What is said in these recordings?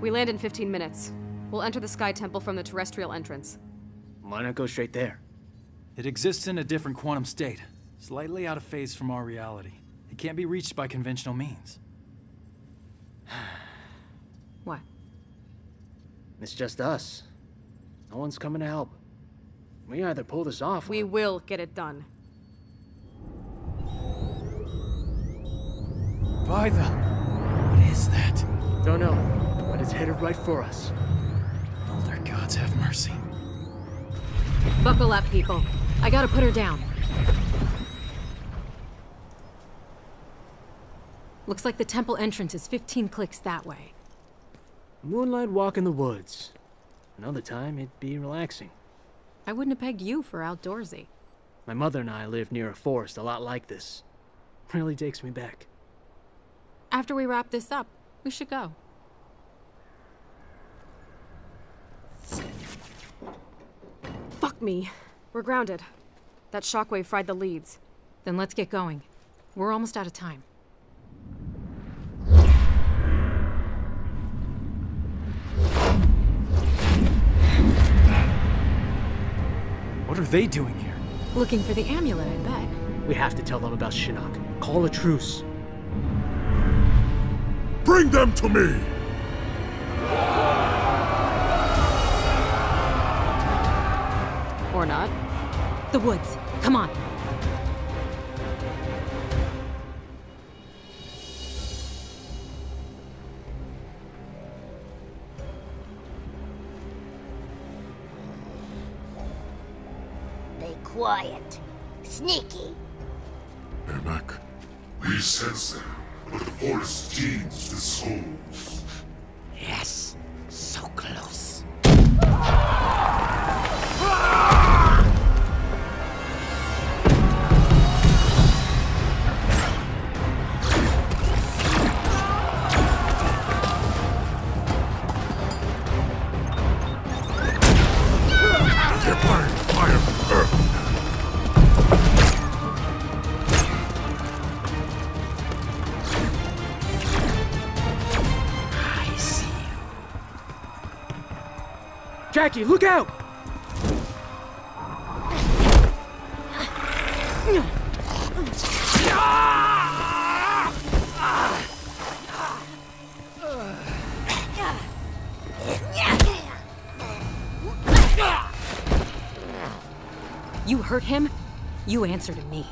We land in 15 minutes. We'll enter the Sky Temple from the terrestrial entrance. Why not go straight there? It exists in a different quantum state, slightly out of phase from our reality. It can't be reached by conventional means. What? It's just us. No one's coming to help. We either pull this off or... We will get it done. By the... What is that? Don't know, but it's headed right for us. Older gods have mercy. Buckle up, people. I gotta put her down. Looks like the temple entrance is 15 clicks that way. Moonlight walk in the woods. Another time, it'd be relaxing. I wouldn't have pegged you for outdoorsy. My mother and I lived near a forest a lot like this. Really takes me back. After we wrap this up, we should go. Fuck me. We're grounded. That shockwave fried the leads. Then let's get going. We're almost out of time. What are they doing here? Looking for the amulet, I bet. We have to tell them about Shinnok. Call a truce. Bring them to me! Or not. The woods. Come on. Quiet. Sneaky. Ermac, we sense them, but the forest teems with souls. Yes, so close. Jacqui, look out! You hurt him, you answer to me.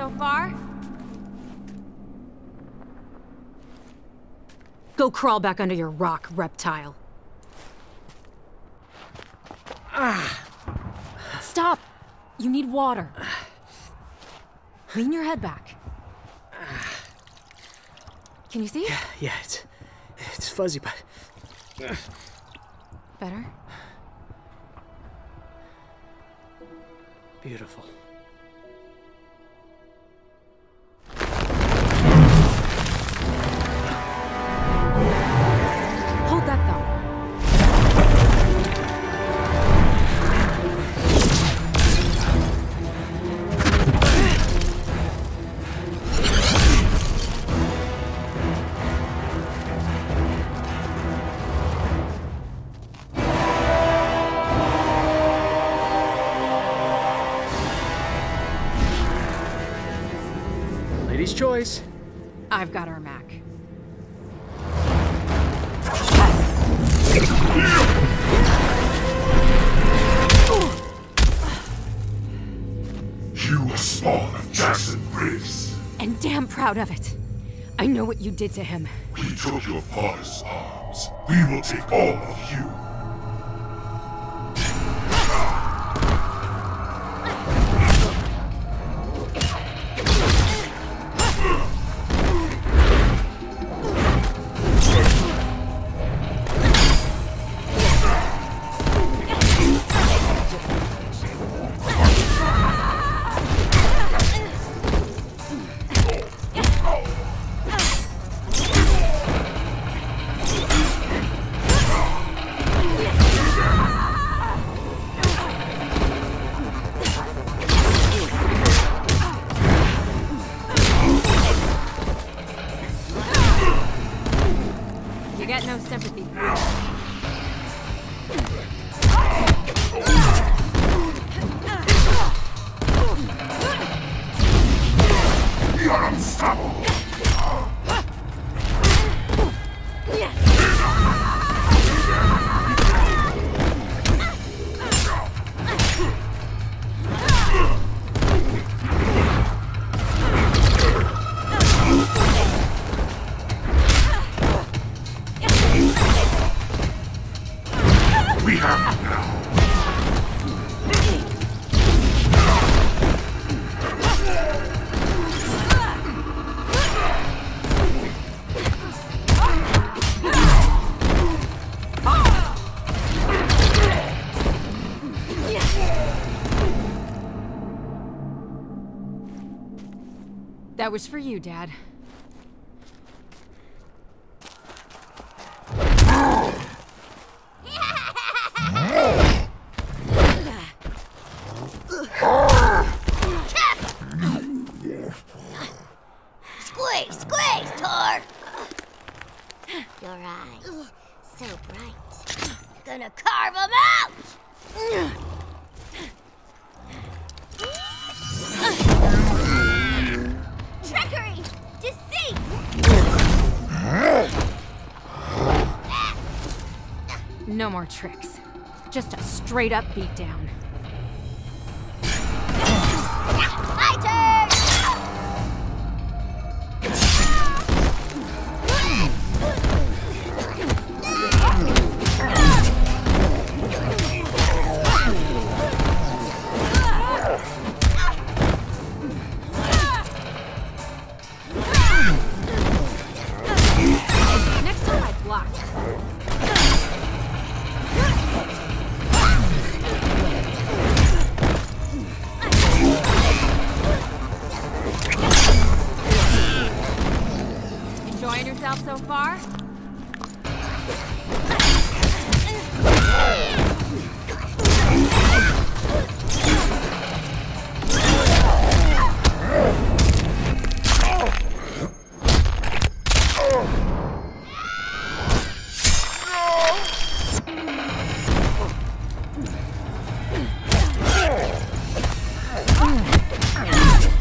so far? Go crawl back under your rock, reptile. Stop! You need water. Lean your head back. Can you see? Yeah, it's fuzzy, but... Better? Beautiful. Hold that thought. Choice. I've got our Mac. You are spawn of Jackson Briggs. And damn proud of it. I know what you did to him. We took your father's arms. We will take all of you. That was for you, Dad. Squeeze, squeeze, Tor! Your eyes, so bright. Gonna carve them out! Trickery! Deceit! No more tricks. Just a straight-up beatdown. My turn!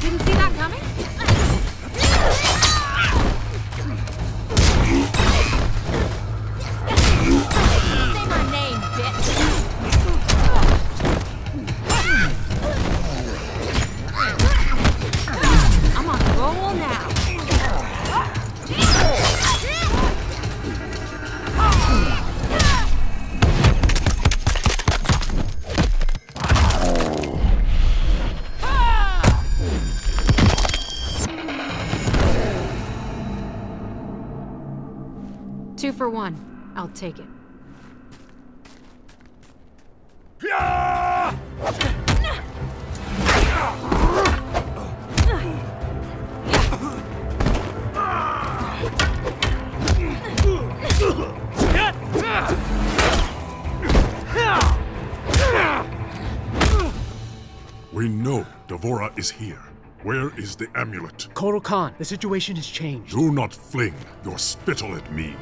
Didn't see that coming? for one. I'll take it. We know Devorah is here. Where is the amulet? Kotal Kahn, the situation has changed. Do not fling your spittle at me.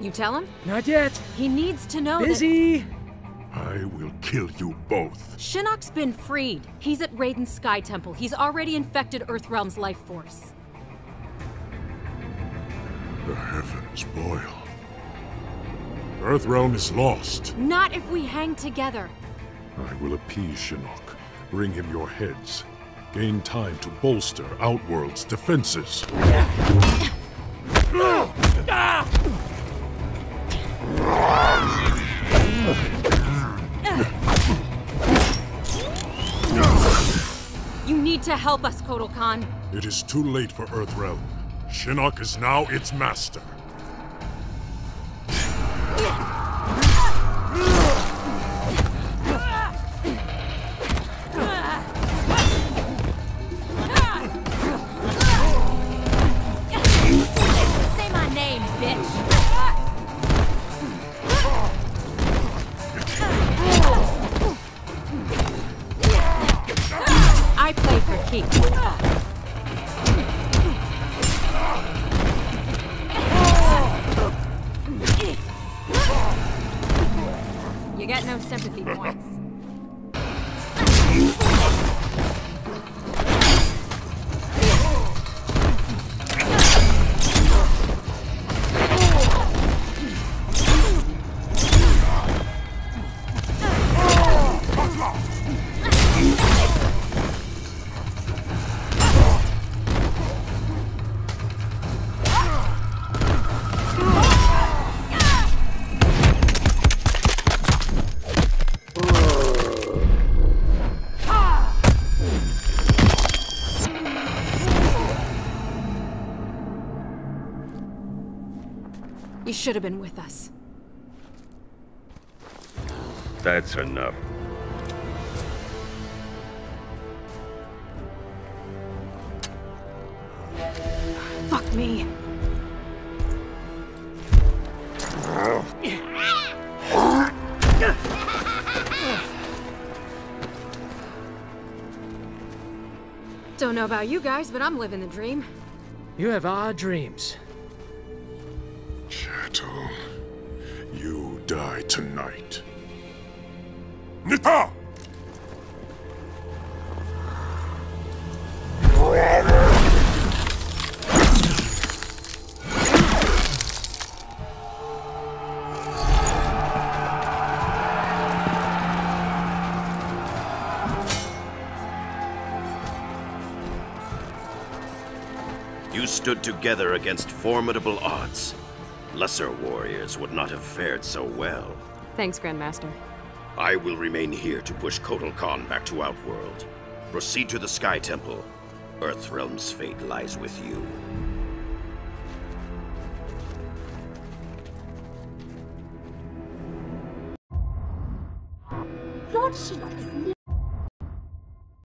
You tell him? Not yet. He needs to know. Busy! That... I will kill you both. Shinnok's been freed. He's at Raiden's Sky Temple. He's already infected Earthrealm's life force. The heavens boil. Earthrealm is lost. Not if we hang together. I will appease Shinnok. Bring him your heads. Gain time to bolster Outworld's defenses. You need to help us, Kotal Kahn. It is too late for Earthrealm. Shinnok is now its master. Say my name, bitch. I play for keeps. You get no sympathy points. You should have been with us. That's enough. Fuck me. Don't know about you guys, but I'm living the dream. You have odd dreams. You die tonight. Nita! You stood together against formidable odds. Lesser warriors would not have fared so well. Thanks, Grandmaster. I will remain here to push Kotal Kahn back to Outworld. Proceed to the Sky Temple. Earthrealm's fate lies with you.